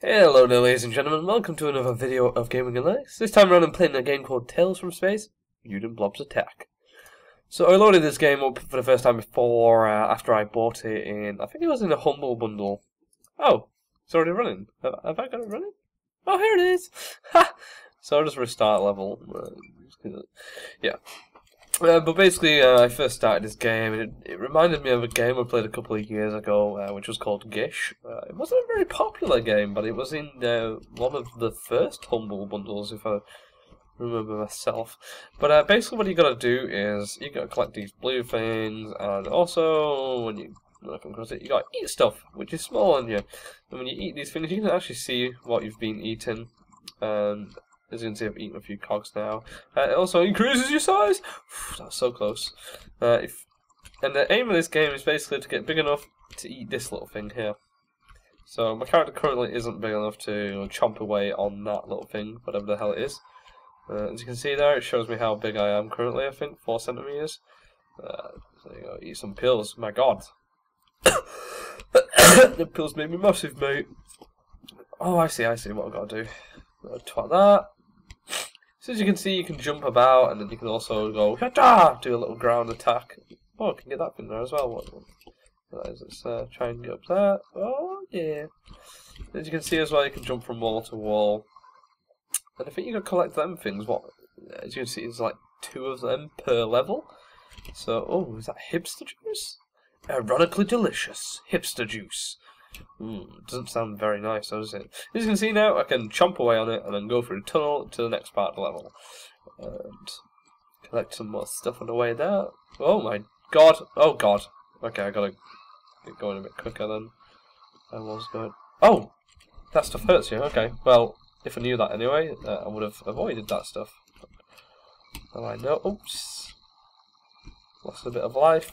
Hello there, ladies and gentlemen, welcome to another video of Gaming and Linux. This time around I'm playing a game called Tales from Space, Mutant Blob's Attack. So I loaded this game up for the first time before, after I bought it in, I think it was in the Humble Bundle. Oh, it's already running. Have I got it running? Oh, here it is! Ha! So I'll just restart level. Yeah. But basically, I first started this game, and it reminded me of a game I played a couple of years ago, which was called Gish. It wasn't a very popular game, but it was in one of the first Humble Bundles, if I remember myself. But basically what you got to do is, you got to collect these blue things, and also, when you come across it, you got to eat stuff, which is small on you. And when you eat these things, you can actually see what you've been eating, and as you can see, I've eaten a few cogs now. It also increases your size! That's so close. And the aim of this game is basically to get big enough to eat this little thing here. So my character currently isn't big enough to chomp away on that little thing, whatever the hell it is. As you can see there, it shows me how big I am currently, I think, 4 centimeters. So you go, eat some pills, my god. The pills made me massive, mate. Oh, I see what I've got to do. Twat that. So as you can see, you can jump about, and then you can also go ha-da! Do a little ground attack. Oh, I can get that thing there as well. Let's try and get up there. Oh yeah. As you can see as well, you can jump from wall to wall. And I think you can collect them things. What? As you can see, there's like 2 of them per level. So oh, is that hipster juice? Ironically delicious hipster juice. Doesn't sound very nice, does it? As you can see now, I can chomp away on it and then go through a tunnel to the next part of the level. And collect some more stuff on the way there. Oh my god! Oh god! Okay, I gotta get going a bit quicker than I was going. Oh! That stuff hurts you, okay. Well, if I knew that anyway, I would have avoided that stuff. And I know. Oops! Lost a bit of life.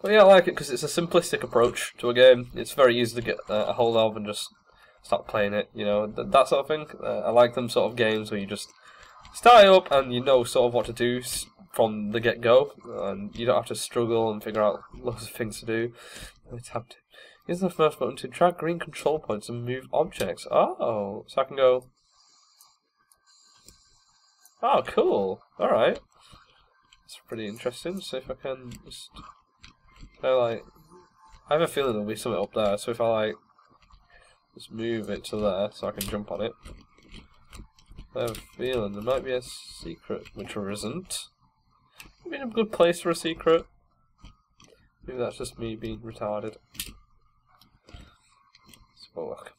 But yeah, I like it because it's a simplistic approach to a game. It's very easy to get a hold of and just start playing it, you know, that sort of thing. I like them sort of games where you just start it up and you know sort of what to do from the get-go. And you don't have to struggle and figure out lots of things to do. Use the first button to drag green control points and move objects. Oh, so I can go... Oh, cool. Alright. That's pretty interesting. So if I can just... I have a feeling there'll be something up there, so if I just move it to there so I can jump on it. I have a feeling there might be a secret, which there isn't. I mean, a good place for a secret. Maybe that's just me being retarded. Let's have a look.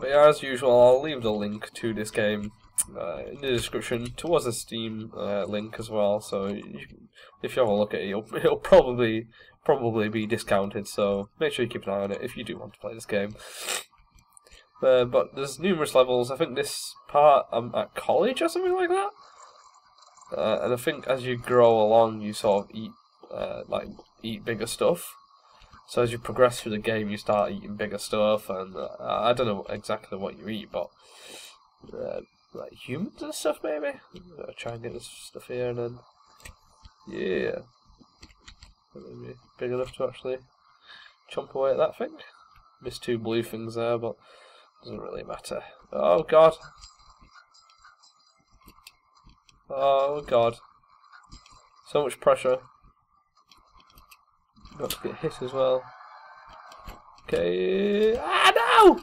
But yeah, as usual, I'll leave the link to this game in the description towards the Steam link as well, so if you have a look at it, it'll probably be discounted, so make sure you keep an eye on it if you do want to play this game. But there's numerous levels. I think this part I'm at college or something like that, and I think as you grow along you sort of eat bigger stuff. So as you progress through the game you start eating bigger stuff, and I don't know exactly what you eat, but like humans and stuff, maybe? I'll try and get this stuff here and then. Yeah. Maybe big enough to actually chomp away at that thing. Missed 2 blue things there, but doesn't really matter. Oh god. Oh god. So much pressure. Got to get hit as well. Okay. Ah no!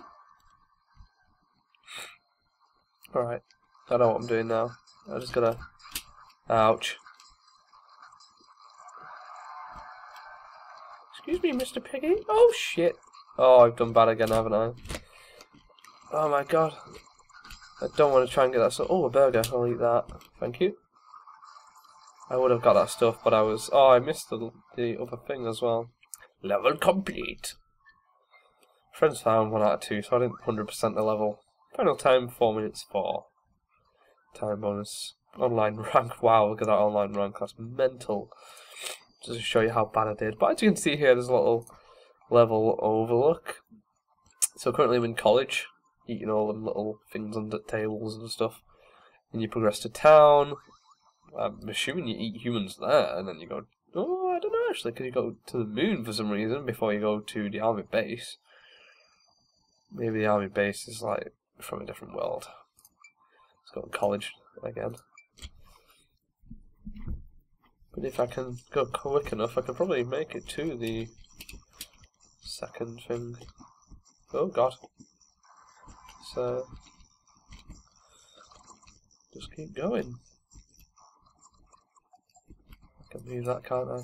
Alright, I know what I'm doing now. I just gotta... Ouch. Excuse me, Mr. Piggy? Oh, shit. Oh, I've done bad again, haven't I? Oh, my God. I don't want to try and get that stuff. Oh, a burger. I'll eat that. Thank you. I would have got that stuff, but I was... Oh, I missed the other thing as well. Level complete. Friends found 1 out of 2, so I didn't 100% the level. Final time, 4 minutes 4. Time bonus. Online rank. Wow, look at that online rank. That's mental. Just to show you how bad I did. But as you can see here, there's a little level overlook. So currently I'm in college, eating all them little things under tables and stuff. And you progress to town. I'm assuming you eat humans there, and then you go, oh, don't know actually, because you go to the moon for some reason before you go to the army base. Maybe the army base is like from a different world. Let's go to college again. But if I can go quick enough, I can probably make it to the second thing. Oh god. So just keep going. I can move that, can't I?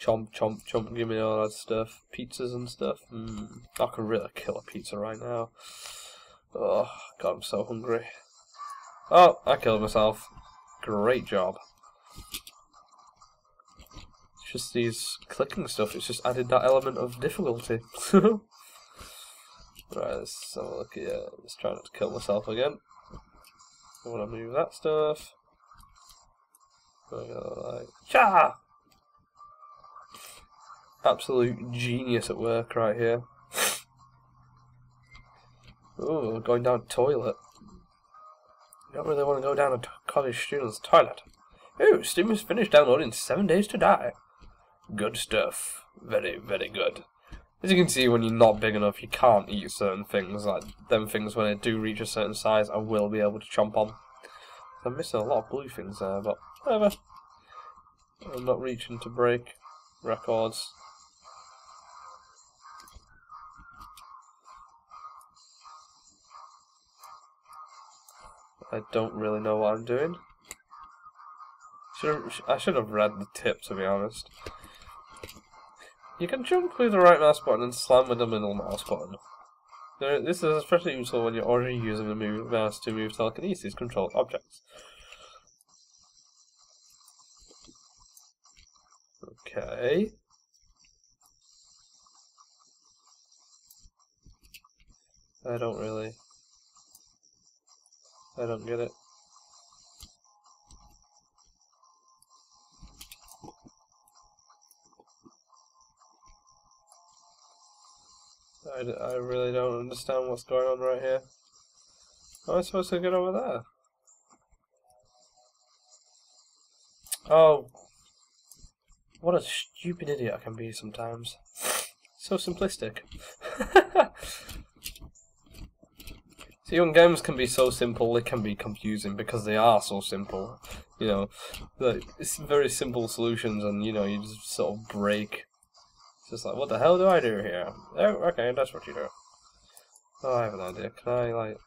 Chomp, chomp, chomp, give me all that stuff. Pizzas and stuff. I could really kill a pizza right now. Oh god, I'm so hungry. Oh, I killed myself. Great job. It's just these clicking stuff, it's just added that element of difficulty. Right, let's have a look here. Let's try not to kill myself again. I want to move that stuff. Like, cha! Absolute genius at work right here. Ooh, going down the toilet. I don't really want to go down a college student's toilet. Ooh, Steam has finished downloading 7 Days to Die. Good stuff. Very, very good. As you can see, when you're not big enough, you can't eat certain things. Like, them things, when I do reach a certain size, I will be able to chomp on. I'm missing a lot of blue things there, but whatever. I'm not reaching to break records. I don't really know what I'm doing. I should have read the tip, to be honest. You can jump with the right mouse button and slam with the middle mouse button. This is especially useful when you're already using the mouse to move telekinesis controlled objects. Okay. I don't get it. I really don't understand what's going on right here. How am I supposed to get over there? Oh. What a stupid idiot I can be sometimes. So simplistic. See, young games can be so simple, they can be confusing because they are so simple. You know, it's very simple solutions and, you know, you just sort of break. It's just like, what the hell do I do here? Oh, okay, that's what you do. Oh, I have an idea. Can I, like... Is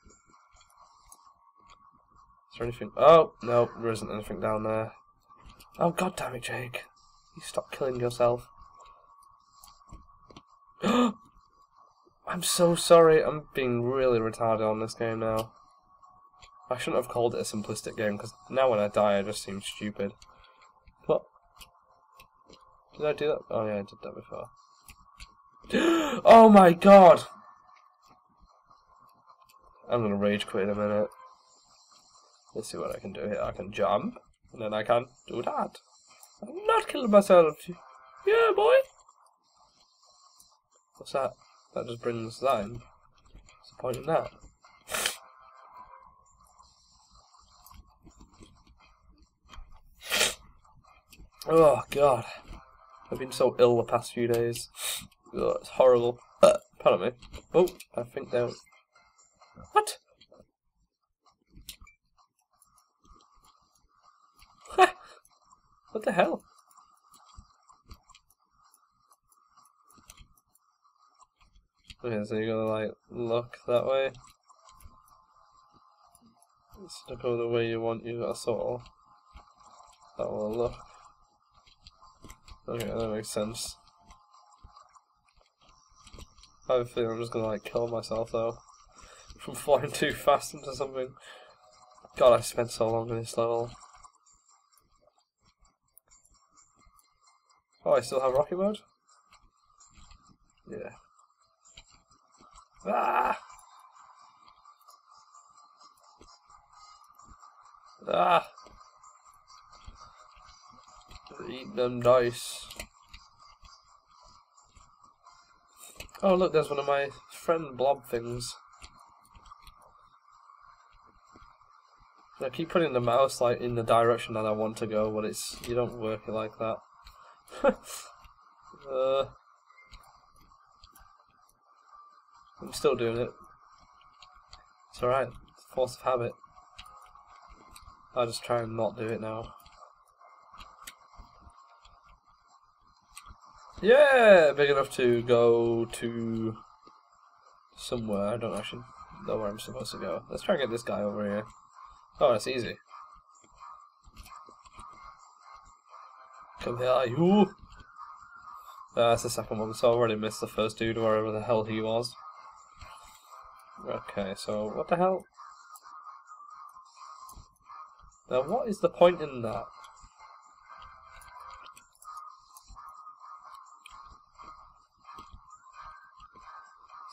there anything... Oh, no, there isn't anything down there. Oh, god damn it, Jake. You stop killing yourself. I'm so sorry, I'm being really retarded on this game now. I shouldn't have called it a simplistic game, because now when I die I just seem stupid. What? Did I do that? Oh yeah, I did that before. Oh my god! I'm gonna rage quit in a minute. Let's see what I can do here. I can jump, and then I can do that. I'm not killing myself! Yeah, boy! What's that? That just brings that in. What's the point in that? Oh god. I've been so ill the past few days. Ugh, it's horrible. Pardon me. Oh, I think they were... What? What the hell? Okay, so you gotta like look that way. Instead of the way you want, you gotta sort of that will look. Okay, that makes sense. I have a feeling I'm just gonna like kill myself though from flying too fast into something. God, I spent so long on this level. Oh, I still have rocket mode? Yeah. Ah! Ah! Eat them dice. Oh look, there's one of my friend blob things. I keep putting the mouse like in the direction that I want to go, but it's you don't work it like that. I'm still doing it. It's alright, it's a force of habit. I'll just try and not do it now. Yeah, big enough to go to somewhere. I don't actually know where I'm supposed to go. Let's try and get this guy over here. Oh, that's easy. Come here, you! That's the second one, so I already missed the first dude, wherever the hell he was. Okay, so what the hell? Now, what is the point in that?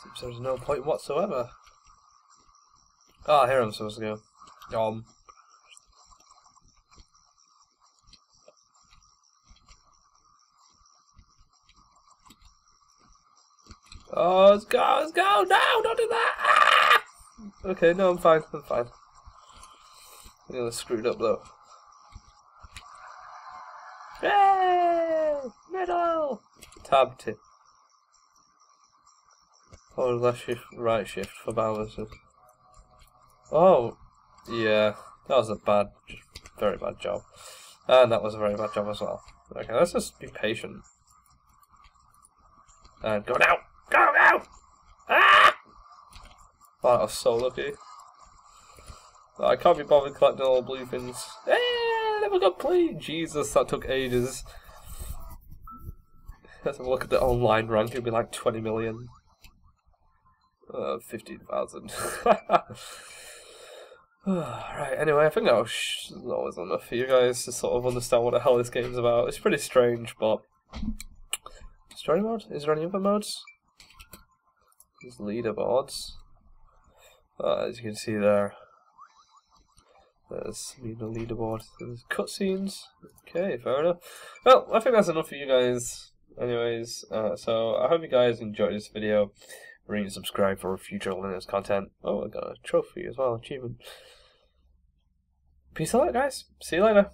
Seems there's no point whatsoever. Ah, here I'm supposed to go. Oh, let's go, no, don't do that! Ah! Okay, no, I'm fine, I'm fine. You know, screwed up though. Yay! Middle! Tab tip. Hold left shift, right shift for balance. Oh, yeah, that was a bad, very bad job. And that was a very bad job as well. Okay, let's just be patient. And go now! Go now! Ah! Oh, that was so lucky. Oh, I can't be bothered collecting all the blue fins. Hey, never got played! Jesus, that took ages. Let's have a look at the online rank, it'd be like 20 million. 15,000. Right, anyway, I think that was always enough for you guys to sort of understand what the hell this game's about. It's pretty strange, but... Story mode? Is there any other modes? There's leaderboards. As you can see there. There's the leaderboard. There's cutscenes. Okay, fair enough. Well, I think that's enough for you guys. Anyways, so I hope you guys enjoyed this video. Ring and subscribe for future Linux content. Oh, I got a trophy as well, achievement. Peace out, guys. See you later.